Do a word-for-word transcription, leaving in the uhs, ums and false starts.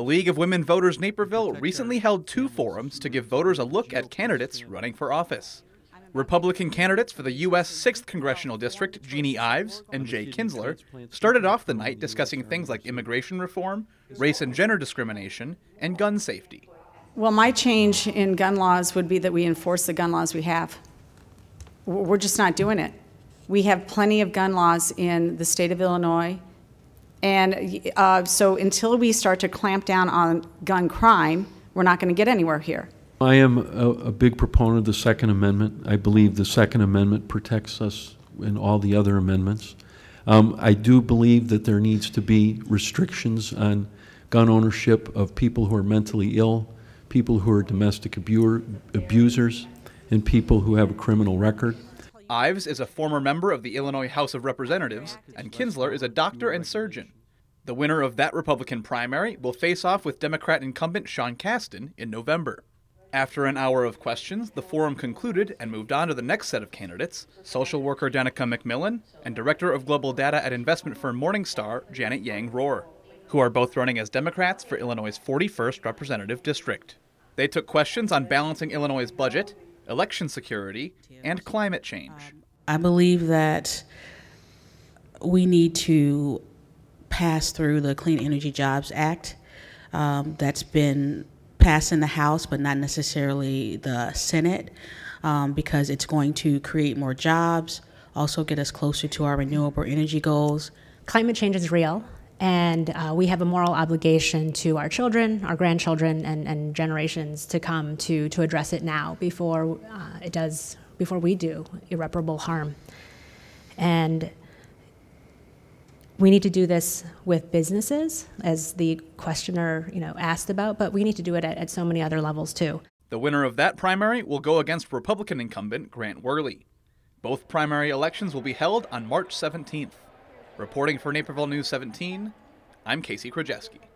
The League of Women Voters Naperville recently held two forums to give voters a look at candidates running for office. Republican candidates for the U S sixth Congressional District, Jeanne Ives and Jay Kinzler, started off the night discussing things like immigration reform, race and gender discrimination, and gun safety. Well, my change in gun laws would be that we enforce the gun laws we have. We're just not doing it. We have plenty of gun laws in the state of Illinois. And uh, so until we start to clamp down on gun crime, we're not going to get anywhere here. I am a, a big proponent of the Second Amendment. I believe the Second Amendment protects us in all the other amendments. Um, I do believe that there needs to be restrictions on gun ownership of people who are mentally ill, people who are domestic abu abusers, and people who have a criminal record. Ives is a former member of the Illinois House of Representatives, and Kinzler is a doctor and surgeon. The winner of that Republican primary will face off with Democrat incumbent Sean Casten in November. After an hour of questions, the forum concluded and moved on to the next set of candidates, social worker Denika McMillen and director of global data at investment firm Morningstar, Janet Yang Rohr, who are both running as Democrats for Illinois' forty-first Representative District. They took questions on balancing Illinois' budget, election security, and climate change. I believe that we need to pass through the Clean Energy Jobs Act um, that's been passed in the House, but not necessarily the Senate, um, because it's going to create more jobs, also get us closer to our renewable energy goals. Climate change is real, and uh, we have a moral obligation to our children, our grandchildren, and, and generations to come to, to address it now before uh, it does, before we do irreparable harm. And we need to do this with businesses, as the questioner, you know, asked about, but we need to do it at, at so many other levels too. The winner of that primary will go against Republican incumbent Grant Wehrli. Both primary elections will be held on March seventeenth. Reporting for Naperville News seventeen, I'm Casey Krajewski.